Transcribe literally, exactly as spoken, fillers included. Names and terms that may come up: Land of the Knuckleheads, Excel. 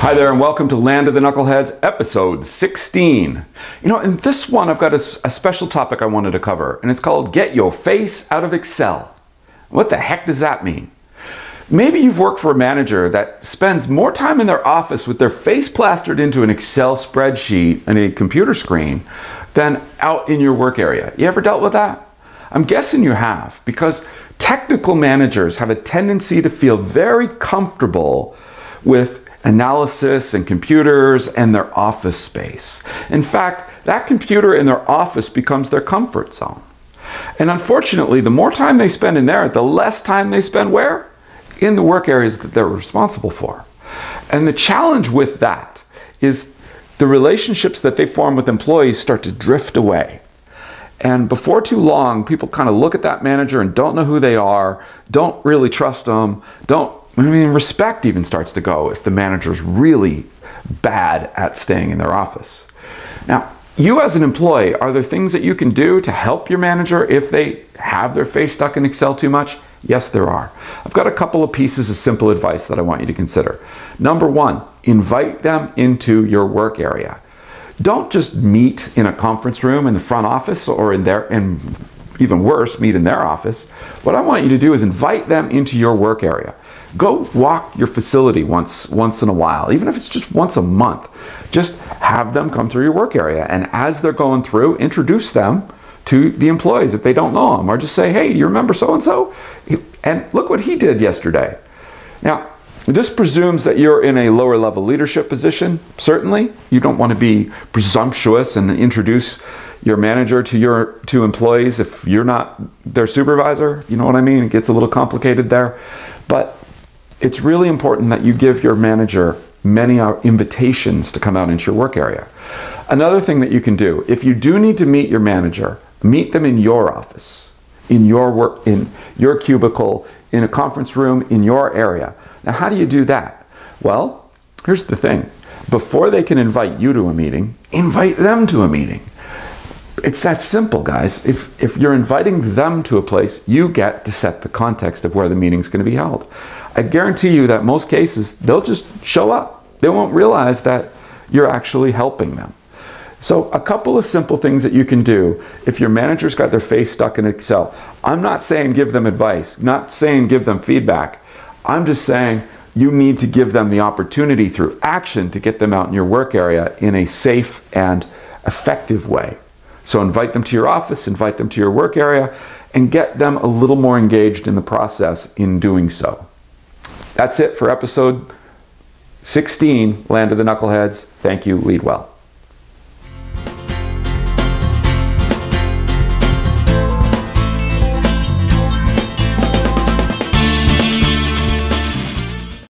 Hi there and welcome to Land of the Knuckleheads, episode sixteen. You know, in this one I've got a, a special topic I wanted to cover, and it's called Get Your Face Out of Excel. What the heck does that mean? Maybe you've worked for a manager that spends more time in their office with their face plastered into an Excel spreadsheet and a computer screen than out in your work area. You ever dealt with that? I'm guessing you have, because technical managers have a tendency to feel very comfortable with analysis and computers and their office space. In fact, that computer in their office becomes their comfort zone. And unfortunately, the more time they spend in there, the less time they spend where? In the work areas that they're responsible for. And the challenge with that is the relationships that they form with employees start to drift away. And before too long, people kind of look at that manager and don't know who they are, don't really trust them, don't I mean, respect even starts to go if the manager's really bad at staying in their office. Now, you as an employee, are there things that you can do to help your manager if they have their face stuck in Excel too much? Yes, there are. I've got a couple of pieces of simple advice that I want you to consider. Number one, invite them into your work area. Don't just meet in a conference room in the front office or in their, and even worse, meet in their office. What I want you to do is invite them into your work area. Go walk your facility once, once in a while, even if it's just once a month. Just have them come through your work area, and as they're going through, introduce them to the employees if they don't know them, or just say, hey, you remember so-and-so? And look what he did yesterday. Now, this presumes that you're in a lower level leadership position. Certainly, you don't want to be presumptuous and introduce your manager to your to employees if you're not their supervisor. You know what I mean? It gets a little complicated there. But it's really important that you give your manager many invitations to come out into your work area. Another thing that you can do, if you do need to meet your manager, meet them in your office, in your work, in your cubicle, in a conference room, in your area. Now, how do you do that? Well, here's the thing. Before they can invite you to a meeting, invite them to a meeting. It's that simple, guys. If, if you're inviting them to a place, you get to set the context of where the meeting's going to be held. I guarantee you that most cases, they'll just show up. They won't realize that you're actually helping them. So a couple of simple things that you can do if your manager's got their face stuck in Excel. I'm not saying give them advice, not saying give them feedback. I'm just saying you need to give them the opportunity through action to get them out in your work area in a safe and effective way. So invite them to your office, invite them to your work area, and get them a little more engaged in the process in doing so. That's it for episode sixteen, Land of the Knuckleheads. Thank you. Lead well.